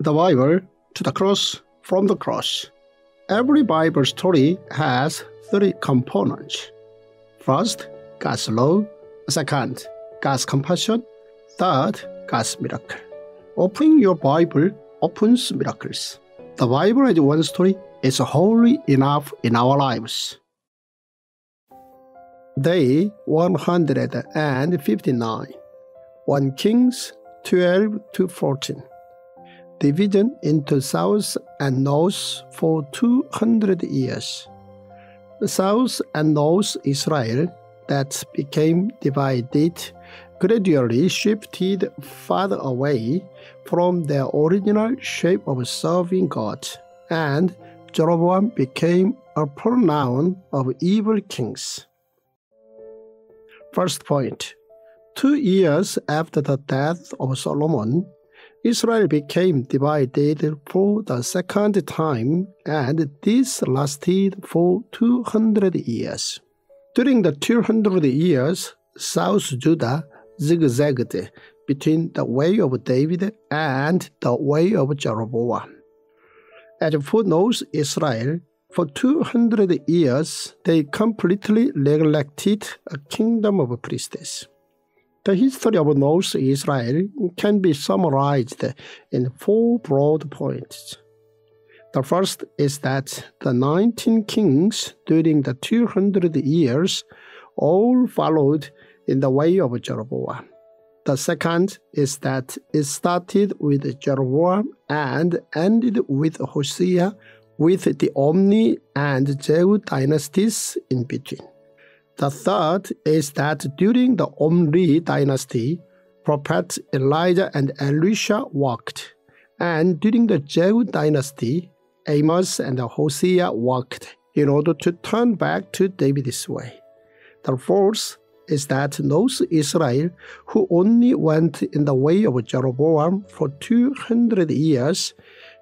the Bible to the cross from the cross. Every Bible story has three components. First, God's law. Second, God's compassion. Third, God's miracle. Opening your Bible opens miracles. The Bible as one story is wholly enough in our lives. Day 159, 1 Kings 12-14. Division into south and north for 200 years. South and north Israel that became divided gradually shifted farther away from their original shape of serving God, and Jeroboam became a pronoun of evil kings. First point, 2 years after the death of Solomon, Israel became divided for the second time, and this lasted for 200 years. During the 200 years, South Judah zigzagged between the way of David and the way of Jeroboam. As footnotes, Israel, for 200 years, they completely neglected a kingdom of priests. The history of North Israel can be summarized in four broad points. The first is that the 19 kings during the 200 years all followed in the way of Jeroboam. The second is that it started with Jeroboam and ended with Hosea, with the Omri and Jehu dynasties in between. The third is that during the Omri dynasty, prophets Elijah and Elisha worked, and during the Jehu dynasty, Amos and Hosea worked in order to turn back to David's way. The fourth is that North Israel, who only went in the way of Jeroboam for 200 years,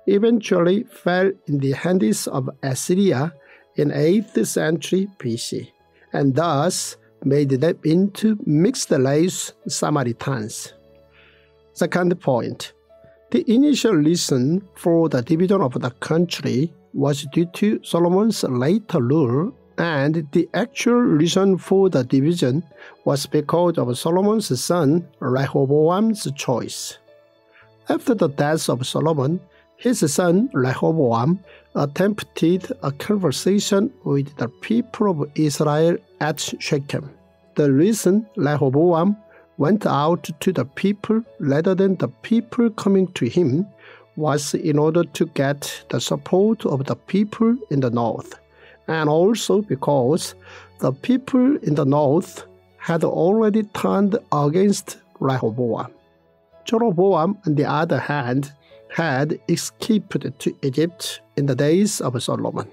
eventually fell in the hands of Assyria in 8th century BC, and thus made them into mixed race Samaritans. Second point, the initial reason for the division of the country was due to Solomon's later rule, and the actual reason for the division was because of Solomon's son Rehoboam's choice. After the death of Solomon, his son Rehoboam attempted a conversation with the people of Israel at Shechem. The reason Rehoboam went out to the people rather than the people coming to him was in order to get the support of the people in the north, and also because the people in the north had already turned against Rehoboam. Jeroboam, on the other hand, had escaped to Egypt in the days of Solomon.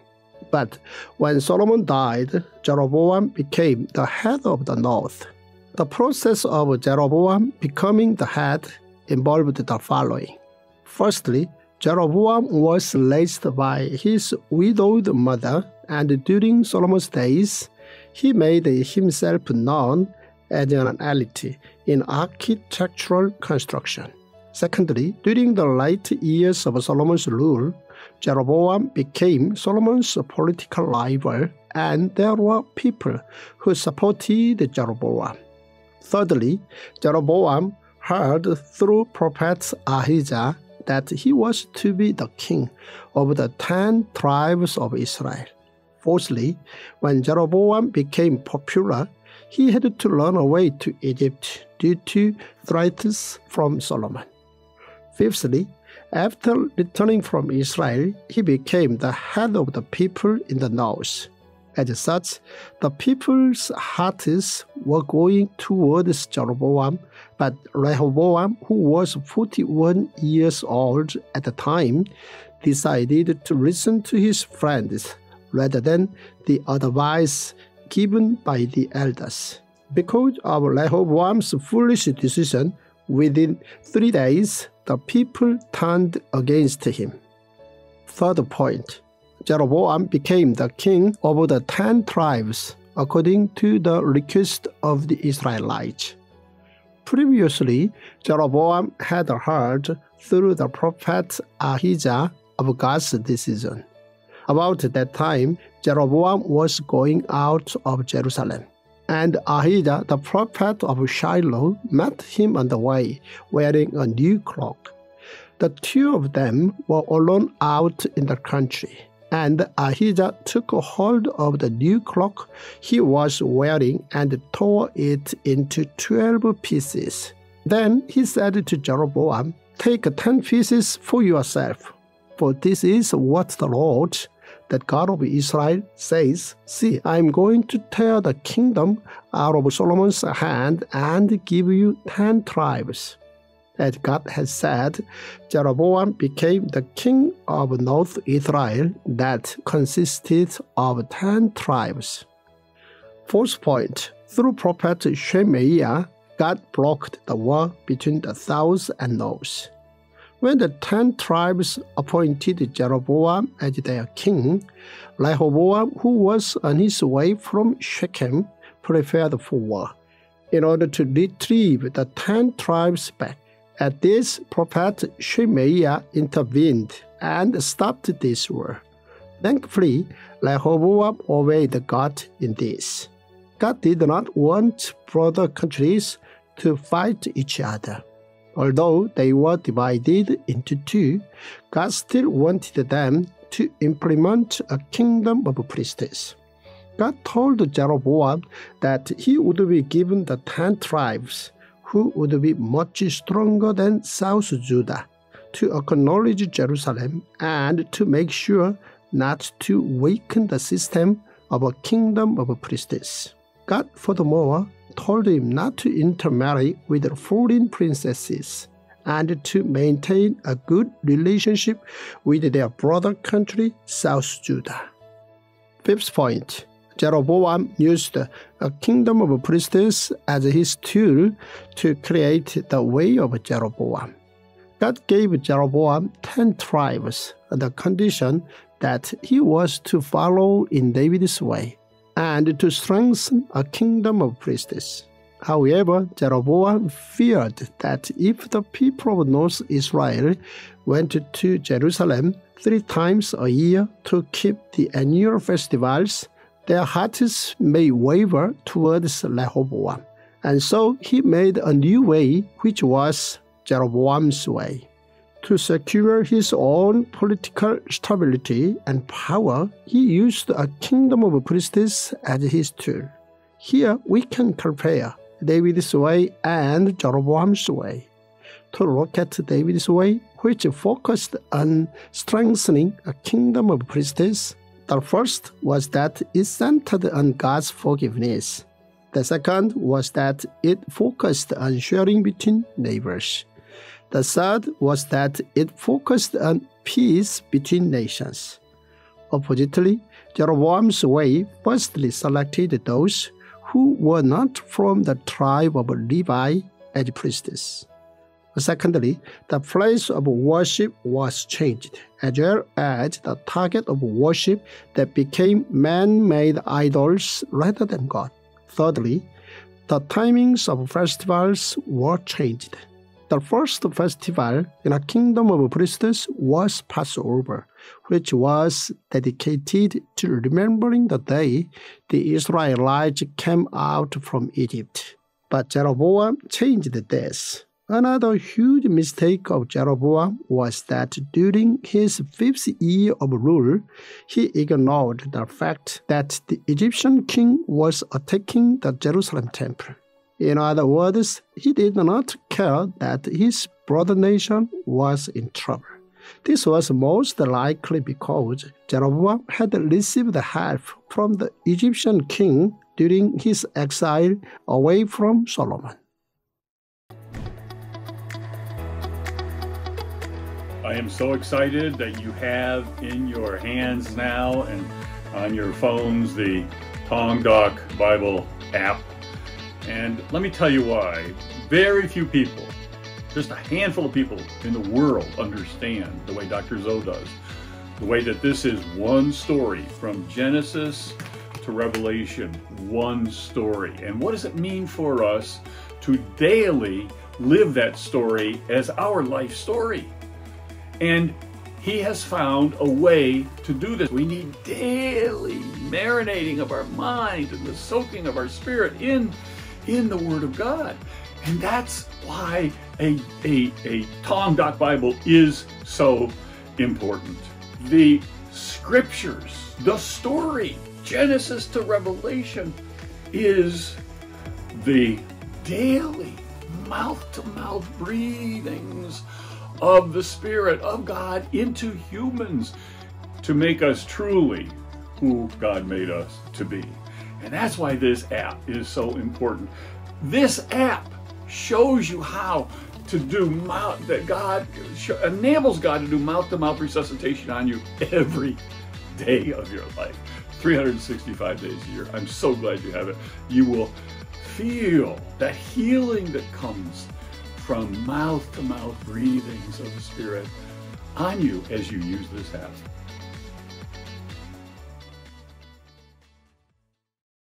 But when Solomon died, Jeroboam became the head of the north. The process of Jeroboam becoming the head involved the following. Firstly, Jeroboam was raised by his widowed mother, and during Solomon's days, he made himself known as an elite in architectural construction. Secondly, during the late years of Solomon's rule, Jeroboam became Solomon's political rival, and there were people who supported Jeroboam. Thirdly, Jeroboam heard through prophet Ahijah that he was to be the king of the 10 tribes of Israel. Fourthly, when Jeroboam became popular, he had to run away to Egypt due to threats from Solomon. Fifthly, after returning from Israel, he became the head of the people in the north. As such, the people's hearts were going towards Jeroboam, but Rehoboam, who was 41 years old at the time, decided to listen to his friends rather than the advice given by the elders. Because of Rehoboam's foolish decision, within 3 days, the people turned against him. Third point, Jeroboam became the king of the 10 tribes according to the request of the Israelites. Previously, Jeroboam had heard through the prophet Ahijah of God's decision. About that time, Jeroboam was going out of Jerusalem, and Ahijah, the prophet of Shiloh, met him on the way, wearing a new cloak. The two of them were alone out in the country, and Ahijah took hold of the new cloak he was wearing and tore it into 12 pieces. Then he said to Jeroboam, "Take 10 pieces for yourself, for this is what the Lord, the God of Israel, says, 'See, I am going to tear the kingdom out of Solomon's hand and give you 10 tribes.'" As God has said, Jeroboam became the king of North Israel that consisted of 10 tribes. Fourth point, through prophet Shemaiah, God blocked the war between the south and north. When the 10 tribes appointed Jeroboam as their king, Rehoboam, who was on his way from Shechem, prepared for war in order to retrieve the 10 tribes back. At this, prophet Shemaiah intervened and stopped this war. Thankfully, Rehoboam obeyed God in this. God did not want brother countries to fight each other. Although they were divided into two, God still wanted them to implement a kingdom of priests. God told Jeroboam that he would be given the 10 tribes, who would be much stronger than South Judah, to acknowledge Jerusalem and to make sure not to weaken the system of a kingdom of priests. God furthermore told him not to intermarry with foreign princesses and to maintain a good relationship with their brother country, South Judah. Fifth point, Jeroboam used a kingdom of priests as his tool to create the way of Jeroboam. God gave Jeroboam 10 tribes on the condition that he was to follow in David's way and to strengthen a kingdom of priests. However, Jeroboam feared that if the people of North Israel went to Jerusalem 3 times a year to keep the annual festivals, their hearts may waver towards Rehoboam, and so he made a new way, which was Jeroboam's way. To secure his own political stability and power, he used a kingdom of priests as his tool. Here we can compare David's way and Jeroboam's way. To look at David's way, which focused on strengthening a kingdom of priests, the first was that it centered on God's forgiveness. The second was that it focused on sharing between neighbors. The third was that it focused on peace between nations. Oppositely, Jeroboam's way firstly selected those who were not from the tribe of Levi as priests. Secondly, the place of worship was changed, as well as the target of worship that became man-made idols rather than God. Thirdly, the timings of festivals were changed. The first festival in a kingdom of priests was Passover, which was dedicated to remembering the day the Israelites came out from Egypt. But Jeroboam changed this. Another huge mistake of Jeroboam was that during his 5th year of rule, he ignored the fact that the Egyptian king was attacking the Jerusalem temple. In other words, he did not care that his brother nation was in trouble. This was most likely because Jeroboam had received help from the Egyptian king during his exile away from Solomon. I am so excited that you have in your hands now and on your phones the Tongdok Bible app. And let me tell you why. Very few people, just a handful of people in the world, understand the way Dr. Zo does. The way that this is one story from Genesis to Revelation, one story. And what does it mean for us to daily live that story as our life story. And he has found a way to do this. We need daily marinating of our mind and the soaking of our spirit in the Word of God. And that's why a Tongdok Bible is so important. The Scriptures, the story, Genesis to Revelation, is the daily mouth-to-mouth breathings of the Spirit of God into humans to make us truly who God made us to be. And that's why this app is so important. This app shows you how to do enables God to do mouth-to-mouth resuscitation on you every day of your life, 365 days a year. I'm so glad you have it. You will feel that healing that comes from mouth-to-mouth breathings of the Spirit on you as you use this app.